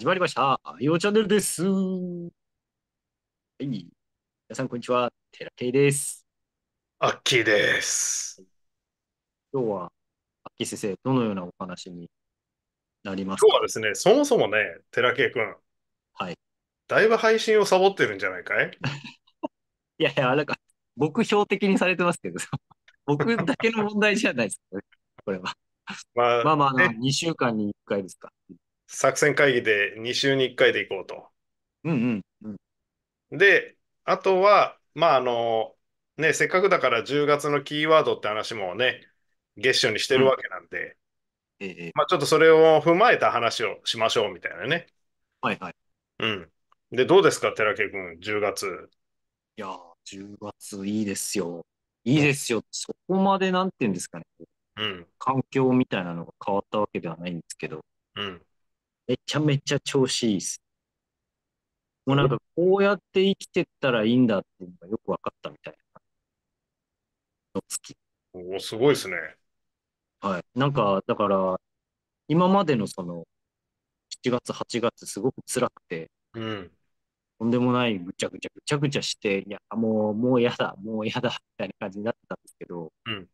始まりました。IUO ちゃんねるです。皆さん、こんにちは。テラケイです。アッキーです。今日は、アッキー先生、どのようなお話になります今日か？はですね、そもそもね、寺圭君、はい。だいぶ配信をサボってるんじゃないかい？いやいや、なんか、僕標的にされてますけど、僕だけの問題じゃないですよね、これは。まあ、まあまあ、ね2週間に1回ですか。作戦会議で2週に1回で行こうと。うんうん。で、あとは、まあね、せっかくだから10月のキーワードって話もね、月初にしてうるん。わけなんで、ええ。まあちょっとそれを踏まえた話をしましょうみたいなね。はいはい。うん。で、どうですか、寺家君、10月。いやー、10月いいですよ。いいですよ。そこまでなんて言うんですかね。うん、環境みたいなのが変わったわけではないんですけど、うん。めちゃめちゃ調子いいです。もうなんか、こうやって生きてったらいいんだっていうのがよく分かったみたいなの好き。おお、すごいですね。なんか、だから、今までのその、7月、8月、すごく辛くて、うん。とんでもないぐちゃぐちゃして、いや、もうやだ、もうやだ、みたいな感じになってたんですけど、うん。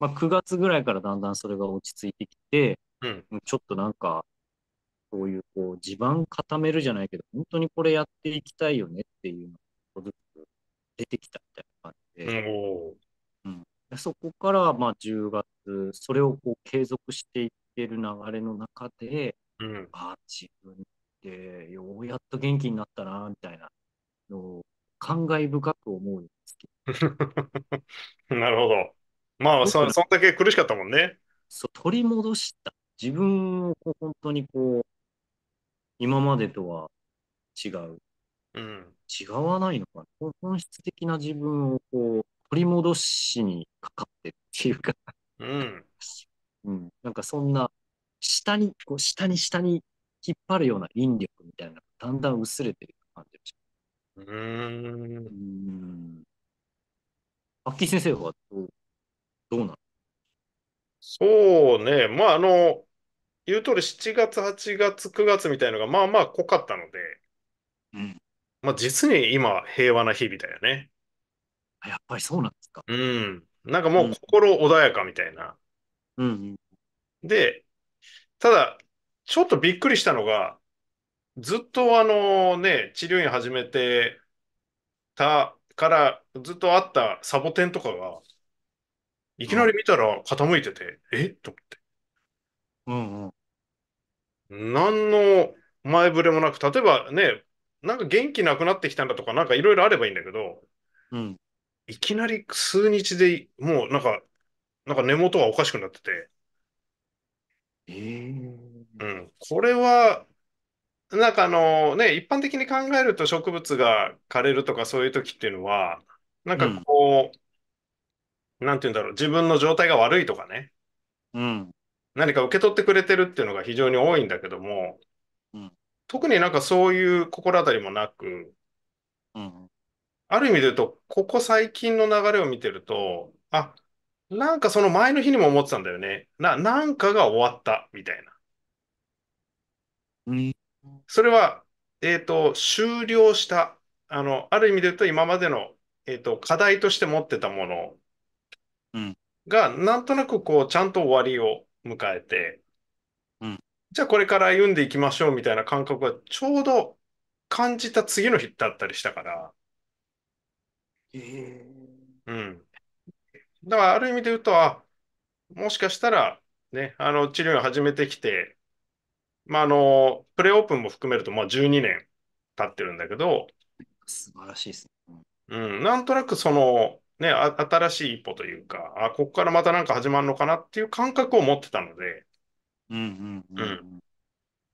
まあ、9月ぐらいからだんだんそれが落ち着いてきて、うん。ちょっとなんか、そういう、こう、地盤固めるじゃないけど、本当にこれやっていきたいよねっていうのが、ちょっとずつ出てきたみたいな感じで、おおでそこから、まあ、10月、それをこう継続していってる流れの中で、ー。うん。ああ、自分ってようやっと元気になったな、みたいなのを感慨深く思うんですけど、なるほど。まあ、よくなんそんだけ苦しかったもんね。そう取り戻した。自分をこう本当にこう、今までとは違う。うん。違わないのかな。本質的な自分をこう、取り戻しにかかってっていうか、うん。なんかそんな、下に引っ張るような引力みたいなのがだんだん薄れてる感じがしうーん。ます。アッキー先生はどうなの？そうね。まあ、言う通り7月、8月、9月みたいのがまあまあ濃かったので、うん。まあ実に今平和な日々だよね。あ、やっぱりそうなんですか。なんかうもうん。心穏やかみたいな。うんうん。で、ただ、ちょっとびっくりしたのが、ずっと治療院始めてたから、ずっとあったサボテンとかが、いきなり見たら傾いてて、えと思って。うんうん。何の前触れもなく、例えばね、なんか元気なくなってきたんだとか、なんかいろいろあればいいんだけど、うん。いきなり数日でもうなんか根元がおかしくなってて、えー、これは、なんか一般的に考えると植物が枯れるとかそういう時っていうのは、なんうかん。こう、なんて言うんだろう、自分の状態が悪いとかね、うん。何か受け取ってくれてるっていうのが非常に多いんだけども、うん。特になんかそういう心当たりもなく、うんある意味で言うと、ここ最近の流れを見てると、あ、なんかその前の日にも思ってたんだよね。なんかが終わった、みたいな。うん。それは、終了した。ある意味で言うと、今までの、課題として持ってたものうん。が、なんとなくこう、ちゃんと終わりを迎えて、うんじゃあこれから歩んでいきましょうみたいな感覚がちょうど感じた次の日だったりしたから、えーうん。だからある意味で言うと、あ、もしかしたら、ね、治療を始めてきて、まあ、プレオープンも含めると、まあ、12年経ってるんだけど、素晴らしいですね。なんとなくその、ね、新しい一歩というか、あ、ここからまたなんか始まるのかなっていう感覚を持ってたので、うんうんううん。ん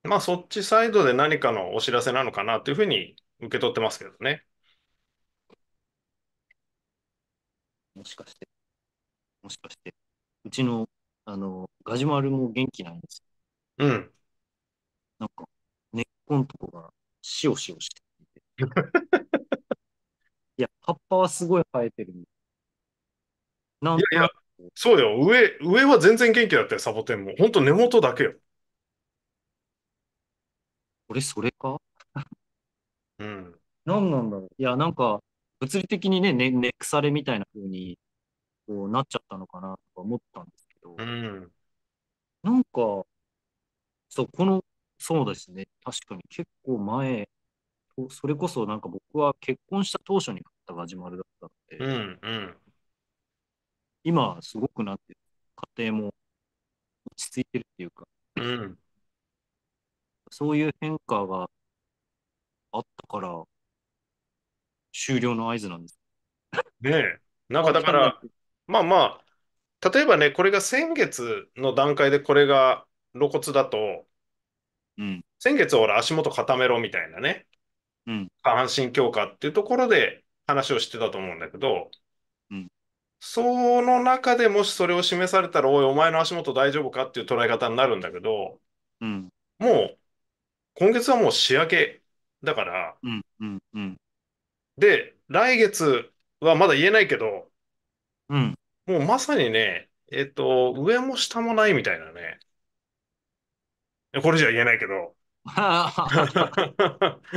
まあ、そっちサイドで何かのお知らせなのかなというふうに受け取ってますけどね。もしかして、もしかして、うちの、ガジュマルも元気なんですよ。うん。なんか、根っこのとこが、しおしおしてて。いや、葉っぱはすごい生えてるんで、なんいとやいや、なくこう、そうよ。上は全然元気だったよ、サボテンも。ほんと根元だけよ。俺、それかうん。何なんだろう。いや、なんか、物理的にね、根腐れみたいな風にこうなっちゃったのかなとか思ったんですけうど、ん。なんか、そう、そうですね。確かに結構前、それこそなんか僕は結婚した当初に買ったガジュマルだったのうで、ん。うん。今すごくなって、家庭も落ち着いてるっていうか、うん。そういう変化があったから終了の合図なんです。ねえ。なんかわだかかんなら、く、まあまあ、例えばね、これが先月の段階でこれが露骨だと、うん、先月は俺足元固めろみたいなね、うん、下半身強化っていうところで話をしてたと思うんだけど、うん。その中でもしそれを示されたら、おい、お前の足元大丈夫かっていう捉え方になるんだけど、うん、もう今月はもう仕上げだから、うん、うん、うん、で、来月はまだ言えないけど、うん。もうまさにね、上も下もないみたいなね、これじゃ言えないけど、って聞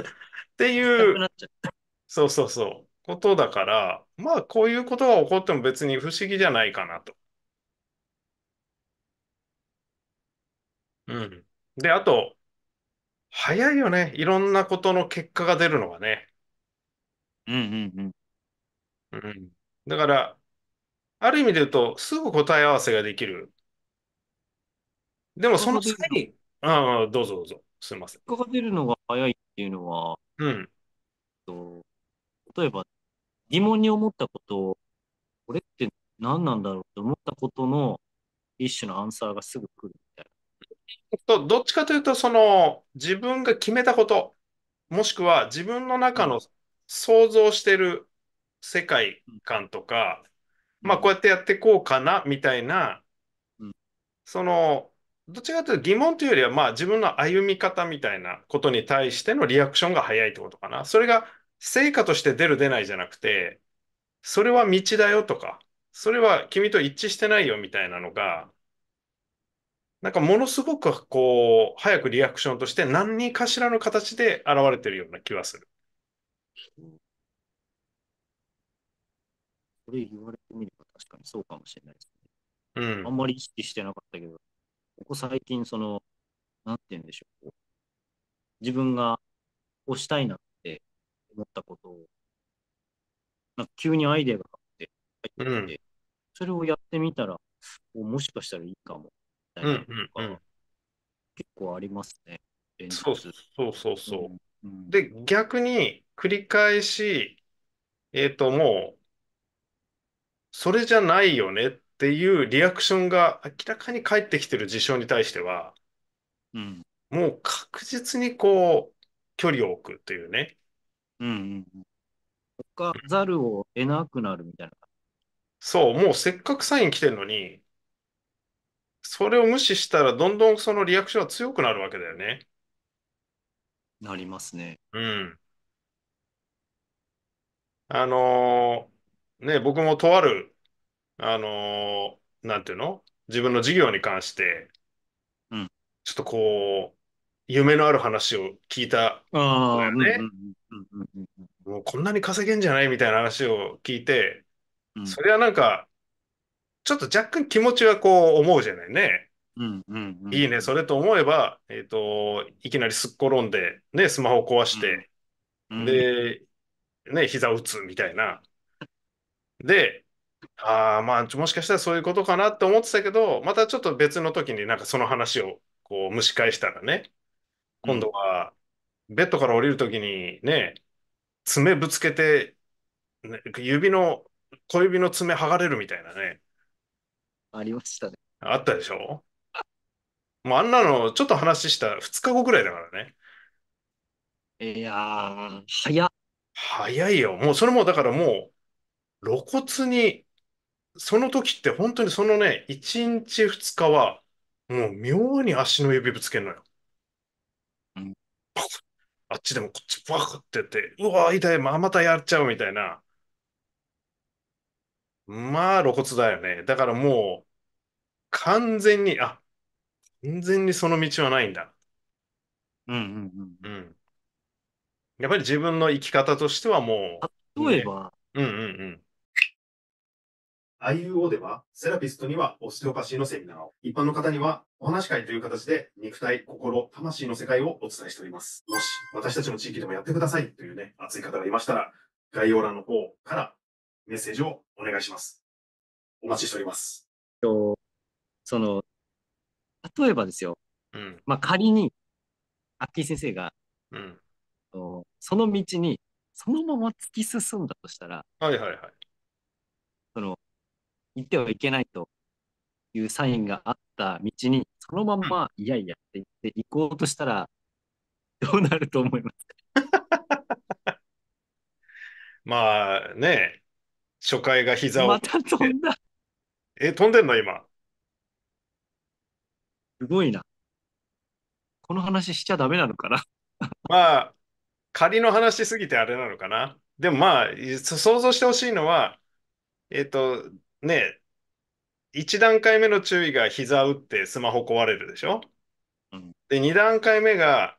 きたいくう、なっちゃう。ことだから、まあ、こういうことが起こっても別に不思議じゃないかなと。うん。で、あと、早いよね。いろんなことの結果が出るのがね。うん、うん、うん。うん。だから、ある意味で言うと、すぐ答え合わせができる。でも、結そ果のが出る際の、に、どうぞどうぞ。すいません。結果が出るのが早いっていうのは、うん。と例えば疑問に思ったことを、これって何なんだろうと思ったことの一種のアンサーがすぐ来るみたいどっちかというと、自分が決めたこと、もしくは自分のな。中の想像してる世界うん、観とか、うまあ、こうん、やってやってこうかな、みたいな、うん、その、どっちかというと疑問というよりは、まあ、自分の歩み方みたいなことに対してのリアクションが早いってことかな。それが成果として出る出ないじゃなくて、それは道だよとか、それは君と一致してないよみたいなのが、なんかものすごくこう、早くリアクションとして何かしらの形で現れてるような気はする。それ言われてみれば確かにそうかもしれないですね。うあんん。まり意識してなかったけど、ここ最近、なんて言うんでしょう。自分がこうしたいなって思ったことを、なんか急にアイデアがあって入ってうきん。て、それをやってみたら、もしかしたらいいかも、みたいうんなのうんうとか、ん。結構ありますね。連そう日。そうそううそん。うん。で、逆に繰り返し、もう、それじゃないよねっていうリアクションが明らかに返ってきてる事象に対しては、うん。もう確実にこう、距離を置くというね。うん。置かざるを得なくなるみたいな感そう、もうせっかくサイン来てるのに、それを無視したらどんどんそのリアクションは強くなるわけだよね。じになりますね。うん。あのね、僕もとある、なんていうの自分の事業に関して、うん。ちょっとこう、夢のある話を聞いたんだああ、ようんうんね。うんうんうんうんうんもうこんなに稼げんじゃないみたいな話を聞いて、うん。それはなんか、ちょっと若干気持ちはこう思うじゃないね。うんうんういいね、そんれと思えば、いきなりすっ転んで、ね、スマホ壊しうん。て、うん。で、ね、膝打つみたいな。で、まあ、もしかしたらそういうことかなって思ってたけど、またちょっと別の時になんかその話をこう蒸し返したらね、う今度ん。はベッドから降りる時にね、爪ぶつけて、ね小指の爪剥がれるみたいなね、ありましたね。あったでしょもうあんなのちょっと話した2日後ぐらいだからね。いやー、早っ。早いよ。もうそれもだからもう露骨に、その時って本当にそのね、1日2日は、もう妙に足の指ぶつけるのよ。うんパクッあっちでもこっちバクってやって、うわー、痛い、またやっちゃうみたいな。まあ露骨だよね。だからもう完全にその道はないんだ。うんうんうん。うん。やっぱり自分の生き方としてはもう、例えね、ば、うんうんうん。IUO では、セラピストにはオステオパシーのセミナーを、一般の方にはお話し会という形で、肉体、心、魂の世界をお伝えしております。もし、私たちの地域でもやってくださいというね、熱い方がいましたら、概要欄の方からメッセージをお願いします。お待ちしております。とその、例えばですよ、うん、まあ、仮に、アッキー先生が、うん。その道に、そのまま突き進んだとしたら、はいはいはい。その、行ってはいけないというサインがあった道に、そのまんま、いやいやって言って行こうとしたら、どうなると思います？まあね、初回が膝をま折たっ飛て、んだ。飛んでんの今。すごいな。この話しちゃダメなのかな。まあ、仮の話しすぎてあれなのかな。でもまあ、想像してほしいのは、えっと、ね、1段階目の注意が膝打ってスマホ壊れるでしょ。うん。で、2段階目が、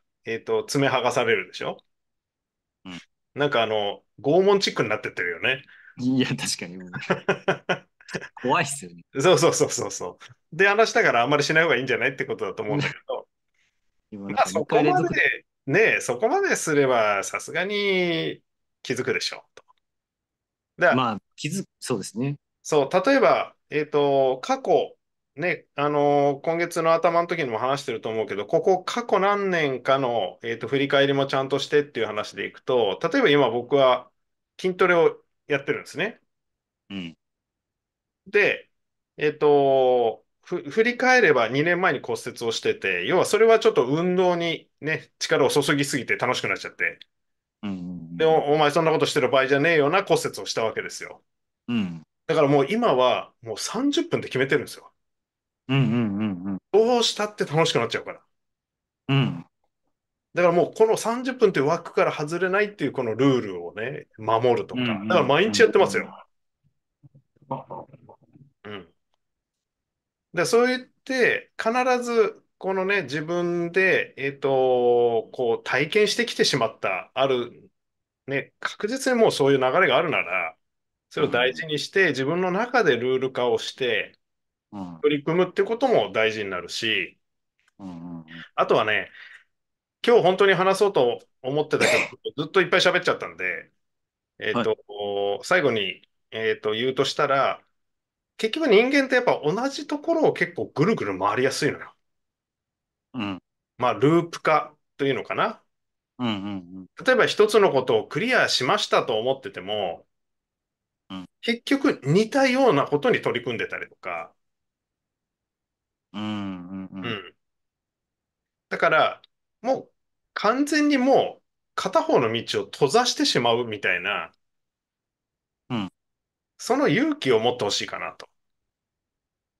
爪剥がされるでしょ。うん。なんか拷問チックになってってるよね。いや、確かに、もう怖いっすよね。そうそうそうそうそう。で、話したからあんまりしない方がいいんじゃないってことだと思うんだけど、今なんまあかそ2こ回連ま続で、で、ね、そこまですればさすがに気づくでしょうと。だまあ、そうですね。そう、例えば、過去、ね、今月の頭の時にも話してると思うけど、ここ過去何年かの、振り返りもちゃんとしてっていう話でいくと、例えば今僕は筋トレをやってるんですね。うん。で、振り返れば2年前に骨折をしてて、要はそれはちょっと運動にね、力を注ぎすぎて楽しくなっちゃって、うんうで、んお前そんなことしてる場合じゃねえよな骨折をしたわけですよ。うん。だからもう今はもう30分って決めてるんですよ。うんうんうんうんどうしたって楽しくなっちゃうから。うん。だからもうこの30分という枠から外れないっていうこのルールをね、守るとうんうか。だからん毎う日やんってますよ。うん。で、そう言って、必ず、このね、自分で、こう、体験してきてしまった、ある、ね、確実にもうそういう流れがあるなら、それうを大ん事にして、自分の中でルール化をして、うん取り組むってことも大事になるし、うんうんあとはね、今日本当に話そうと思ってたけど、ずっといっぱい喋っちゃったんで、はい。最後に、言うとしたら、結局人間ってやっぱ同じところを結構ぐるぐる回りやすいのよ。うんまあ、ループ化というのかな。うんうん例えば一つのことをクリアしましたと思ってても、うん結局似たようなことに取り組んでたりとか、うんうんううん。ん。だから、もう完全にもう片方の道を閉ざしてしまうみたいな、うんその勇気を持ってほしいかなと。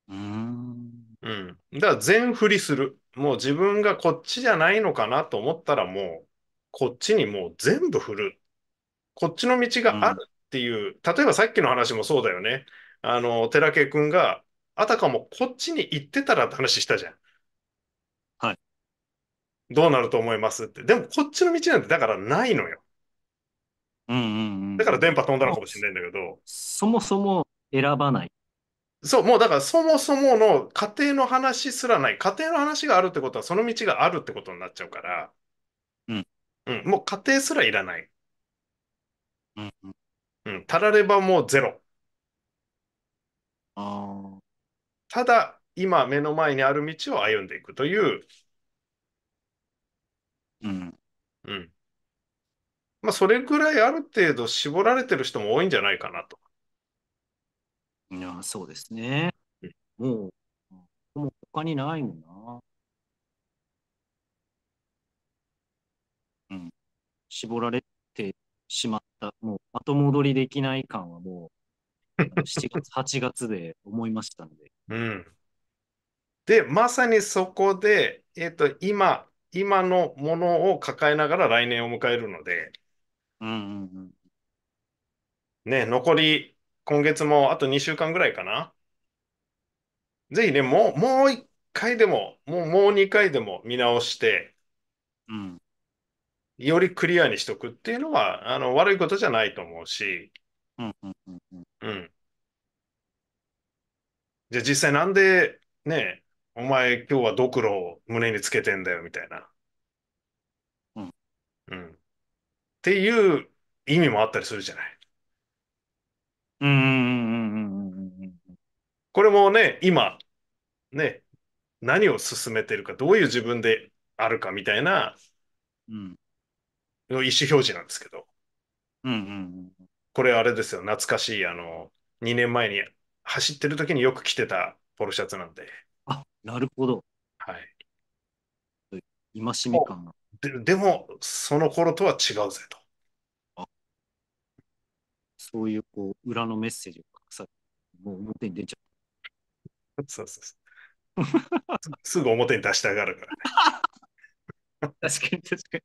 うんだから全振りする。もう自分がこっちじゃないのかなと思ったらもう、こっちにもう全部振る。こっちの道うがあんるっていう、例えばさっきの話もそうだよね。寺家くんが、あたかもこっちに行ってたらって話したじゃん。はい。どうなると思いますって。でもこっちの道なんてだからないのよ。うんうんだから電波飛んだのもかうもしれないんだけど、そもそも選ばない。そう、もうだからそもそもの過程の話すらない。過程の話があるってことは、その道があるってことになっちゃうから、うんもう過程すらいらない。うんうんたらればもうゼロ。ああ。ただ、今目の前にある道を歩んでいくという、うんうん。まあ、それぐらいある程度絞られてる人も多いんじゃないかなと。いや、そうですね。うんもう、もう他にないもんな。うん絞られてしまった、もう後戻りできない感はもう、7月、8月で思いましたので。うんで、まさにそこで、今のものを抱えながら来年を迎えるので、うんうんうん。ね、残り、今月もあと2週間ぐらいかな。ぜひね、もう1回でも、もう2回でも見直して、うん。よりクリアにしとくっていうのは、悪いことじゃないと思うし、うんうんうんうん。うん。じゃあ実際なんで、ね、お前今日はドクロを胸につけてんだよみたいな。うん。っていう意味もあったりするじゃない。うんうんうんうんうんうん。これもね、今、ね、何を進めてるか、どういう自分であるかみたいなうん。意思表示なんですけど、うんうんうん。これあれですよ、懐かしい、2年前に走ってる時によく着てたポロシャツなんで、あ、なるほど。はい。今しみ感が。でも、その頃とは違うぜと。そういう、こう、裏のメッセージを隠されて、もう表に出ちゃそうそうそう。すぐ表に出してあがるからね。う。確かに確かに。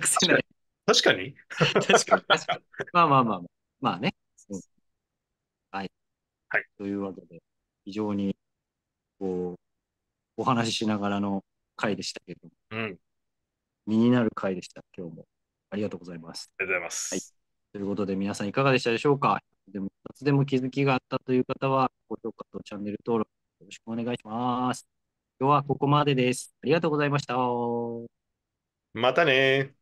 隠せない。確かに確かに確かに。まあまあまあまあ。まあね。そうはい。はい。というわけで、非常に、こう、お話ししながらの回でしたけれども、うん。身になる回でした、今日も。ありがとうございます。ありがとうございます。はい。ということで、皆さんいかがでしたでしょうか。でも、一つでも気づきがあったという方は、高評価とチャンネル登録、よろしくお願いします。今日はここまでです。ありがとうございました。またね。